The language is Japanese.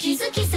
気づき